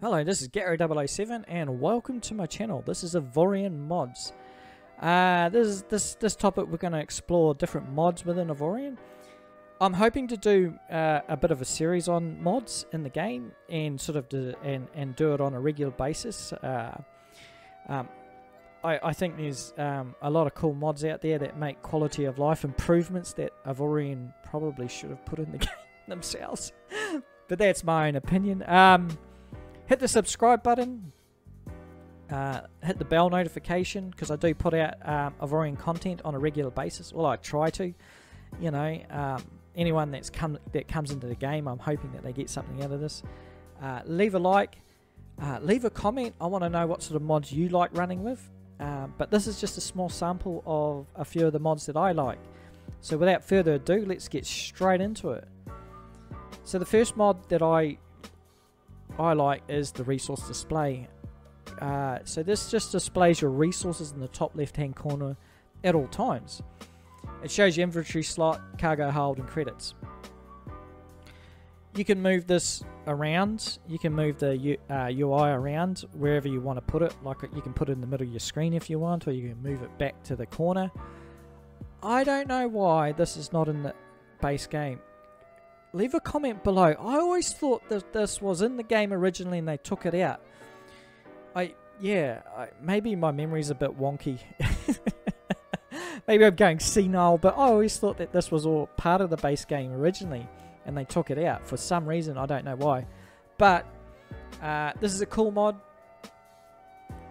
Hello, this is Gary 007 and welcome to my channel. This is Avorion mods. This topic we're going to explore different mods within Avorion. I'm hoping to do a bit of a series on mods in the game and sort of do it on a regular basis. I think there's a lot of cool mods out there that make quality of life improvements that Avorion probably should have put in the game themselves. But that's my own opinion. Hit the subscribe button. Hit the bell notification because I do put out Avorion content on a regular basis. Well, I try to. You know, anyone that comes into the game, I'm hoping that they get something out of this. Leave a like, leave a comment. I want to know what sort of mods you like running with. But this is just a small sample of a few of the mods that I like. So without further ado, let's get straight into it. So the first mod that I like is the resource display. So this just displays your resources in the top left-hand corner at all times. It shows your inventory slot, cargo hold, and credits. You can move this around. You can move the UI around wherever you want to put it. Like you can put it in the middle of your screen if you want, or you can move it back to the corner. I don't know why this is not in the base game. Leave a comment below. I always thought that this was in the game originally and they took it out. Maybe my memory's a bit wonky. Maybe I'm going senile, but I always thought that this was all part of the base game originally, and they took it out for some reason. I don't know why, but this is a cool mod.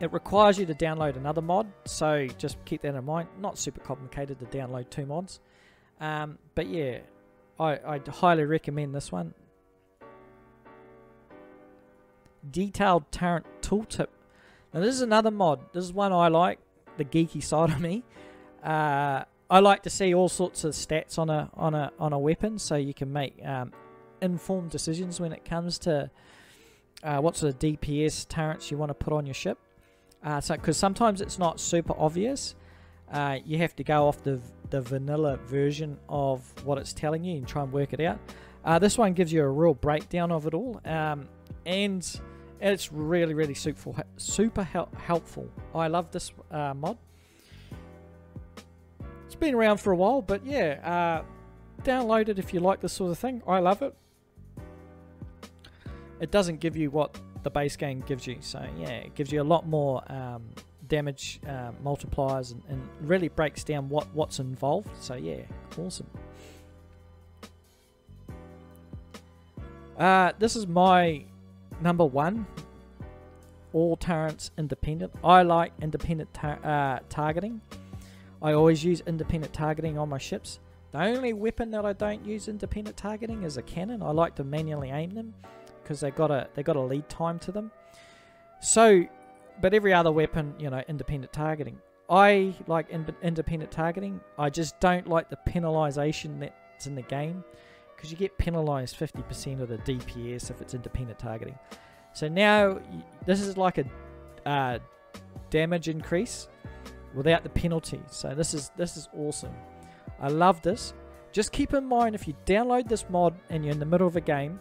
It requires you to download another mod, so just keep that in mind. Not super complicated to download two mods, but yeah, I'd highly recommend this one. Detailed Tarrant Tooltip. Now this is another mod. This is one I like, the geeky side of me. I like to see all sorts of stats on a weapon, so you can make informed decisions when it comes to what sort of DPS turrets you want to put on your ship. Because sometimes it's not super obvious. You have to go off the vanilla version of what it's telling you and try and work it out. This one gives you a real breakdown of it all, and it's really super helpful. I love this mod. It's been around for a while, but yeah, download it if you like this sort of thing. I love it. It doesn't give you what the base game gives you, so yeah, it gives you a lot more damage multipliers and really breaks down what's involved, so yeah, awesome. This is my number one, all turrets independent. I like independent targeting. I always use independent targeting on my ships. The only weapon that I don't use independent targeting is a cannon. I like to manually aim them because they got a lead time to them. So, but every other weapon, you know, independent targeting. I like independent targeting. I just don't like the penalization that's in the game because you get penalized 50% of the DPS if it's independent targeting. So now this is like a damage increase without the penalty, so this is awesome. I love this. Just keep in mind, if you download this mod and you're in the middle of a game,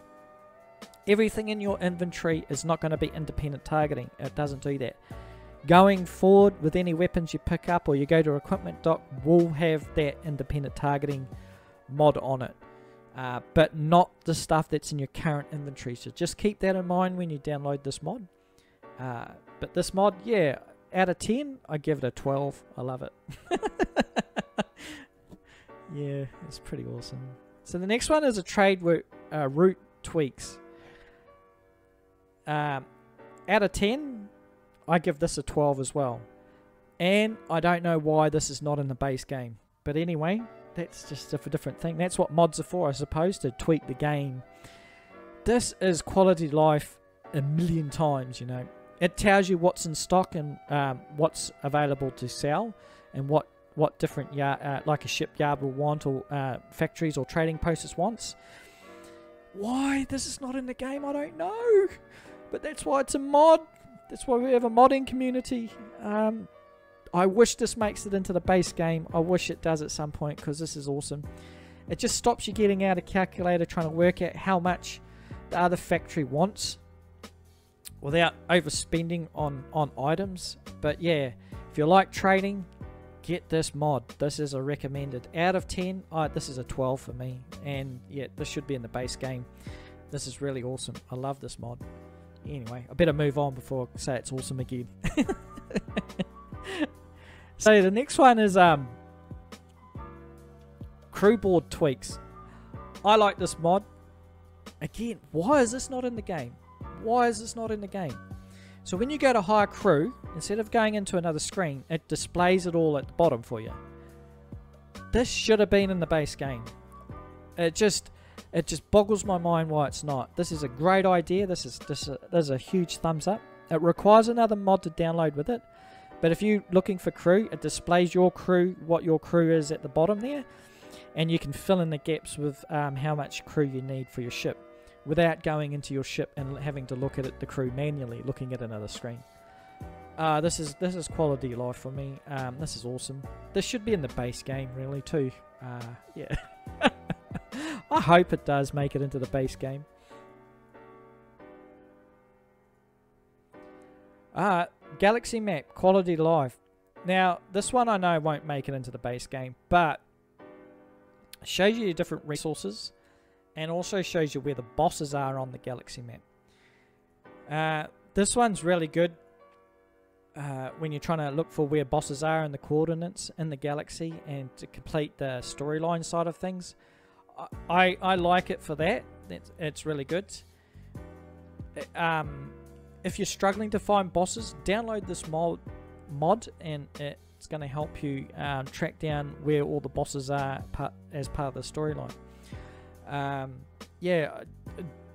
everything in your inventory is not going to be independent targeting. It doesn't do that. Going forward with any weapons you pick up or you go to equipment dock will have that independent targeting mod on it, but not the stuff that's in your current inventory, so just keep that in mind when you download this mod. But this mod, yeah, out of 10, I give it a 12. I love it. Yeah, it's pretty awesome. So the next one is a trade route tweaks. Out of 10, I give this a 12 as well. And I don't know why this is not in the base game. But anyway, that's just a different thing. That's what mods are for, I suppose, to tweak the game. This is quality life a million times, you know. It tells you what's in stock and what's available to sell, and what different yard, like a shipyard will want, or factories or trading posts wants. Why this is not in the game, I don't know. But that's why it's a mod. That's why we have a modding community. I wish this makes it into the base game. I wish it does at some point, because this is awesome. It just stops you getting out a calculator trying to work out how much the other factory wants without overspending on items. But yeah, if you like trading, get this mod. This is a recommended out of 10. This is a 12 for me, and yeah, this should be in the base game. This is really awesome. I love this mod. Anyway, I better move on before I say it's awesome again. So the next one is crew board tweaks. I like this mod. Again, why is this not in the game? Why is this not in the game? So when you go to hire crew, instead of going into another screen, it displays it all at the bottom for you. This should have been in the base game. It just boggles my mind why it's not. This is a great idea. This is a huge thumbs up. It requires another mod to download with it. But if you're looking for crew, it displays your crew, what your crew is at the bottom there. And you can fill in the gaps with how much crew you need for your ship, without going into your ship and having to look at it, the crew manually, looking at another screen. This is quality life for me. This is awesome. This should be in the base game really too. Yeah. I hope it does make it into the base game. Galaxy map, quality life. Now this one I know won't make it into the base game, but it shows you your different resources and also shows you where the bosses are on the galaxy map. This one's really good when you're trying to look for where bosses are and the coordinates in the galaxy, and to complete the storyline side of things. I like it for that. It's really good. If you're struggling to find bosses, download this mod and it's going to help you track down where all the bosses are as part of the storyline. Yeah,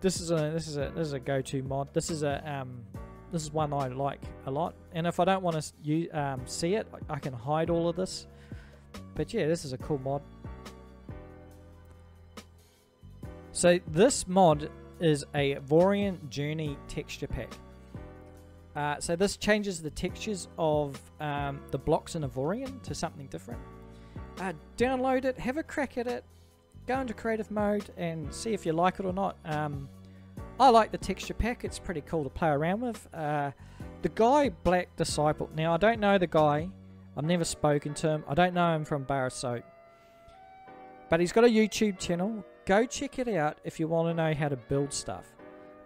this is a go-to mod. This is one I like a lot. And if I don't want to see it, I can hide all of this. But yeah, this is a cool mod. So this mod is a Avorion Journey texture pack. So this changes the textures of the blocks in Avorion to something different. Download it, have a crack at it, go into creative mode and see if you like it or not. I like the texture pack. It's pretty cool to play around with. The guy Black Disciple, now I don't know the guy, I've never spoken to him, I don't know him from Bar of Soap, but he's got a YouTube channel. Go check it out if you want to know how to build stuff.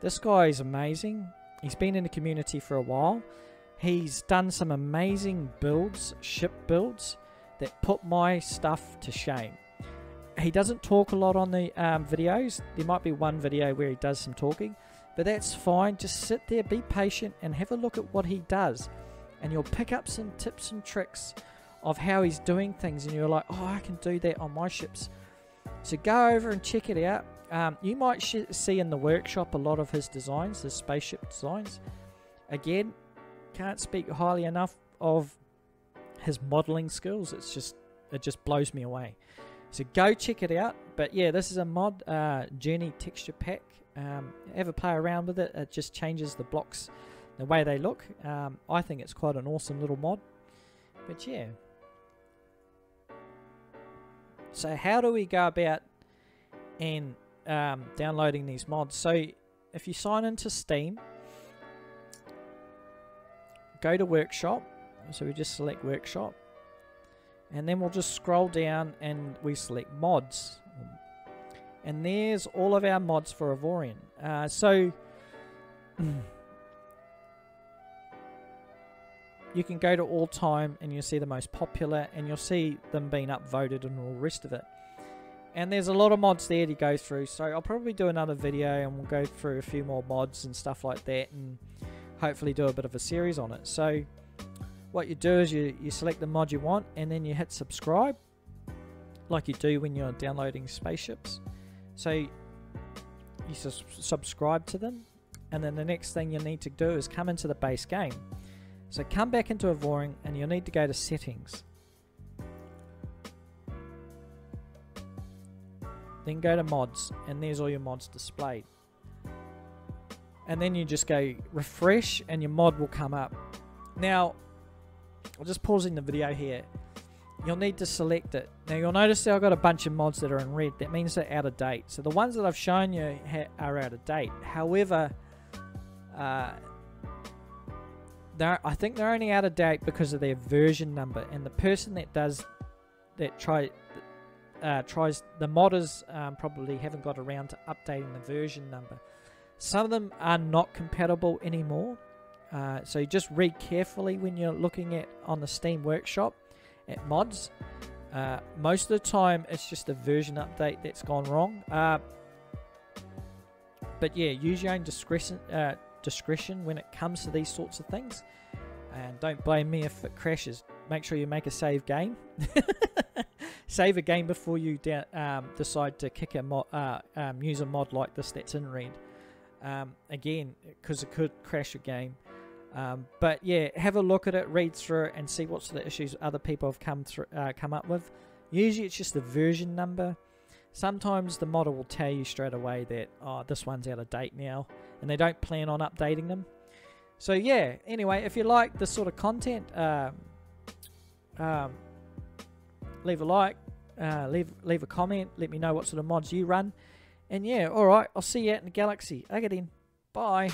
This guy is amazing. He's been in the community for a while. He's done some amazing builds, ship builds, that put my stuff to shame. He doesn't talk a lot on the videos. There might be one video where he does some talking, but that's fine. Just sit there, be patient, and have a look at what he does, and you'll pick up some tips and tricks of how he's doing things, and you're like, oh, I can do that on my ships. So go over and check it out. You might see in the workshop a lot of his designs, his spaceship designs. Again, can't speak highly enough of his modeling skills. It just blows me away. So go check it out. But yeah, this is a mod, Journey texture pack. Have a play around with it. It just changes the blocks, the way they look. I think it's quite an awesome little mod. But yeah. So how do we go about and downloading these mods? So if you sign into Steam, go to workshop. So we just select workshop, and then we'll just scroll down and we select mods, and there's all of our mods for Avorion. So you can go to all time and you'll see the most popular, and you'll see them being upvoted and all the rest of it. And there's a lot of mods there to go through, so I'll probably do another video and we'll go through a few more mods and stuff like that, and hopefully do a bit of a series on it. So what you do is you select the mod you want, and then you hit subscribe like you do when you're downloading spaceships. So you subscribe to them, and then the next thing you need to do is come into the base game. So come back into Avorion and you'll need to go to settings. Then go to mods, and there's all your mods displayed. And then you just go refresh and your mod will come up. Now I'm just pausing the video here. You'll need to select it. Now you'll notice that I've got a bunch of mods that are in red. That means they're out of date. So the ones that I've shown you are out of date. However, I think they're only out of date because of their version number. And the person that does that tries the modders probably haven't got around to updating the version number. Some of them are not compatible anymore. So you just read carefully when you're looking at on the Steam Workshop at mods. Most of the time it's just a version update that's gone wrong. But yeah, use your own discretion when it comes to these sorts of things, and don't blame me if it crashes. Make sure you make a save game. Save a game before you decide to kick a mod, use a mod like this that's in red. Again, because it could crash a game. But yeah, have a look at it, read through it, and see what sort of issues other people have come up with. Usually it's just the version number. Sometimes the modder will tell you straight away that, oh, this one's out of date now, and they don't plan on updating them. So yeah, anyway, if you like this sort of content, leave a like, leave a comment, let me know what sort of mods you run. And yeah, alright, I'll see you out in the galaxy. Again, bye.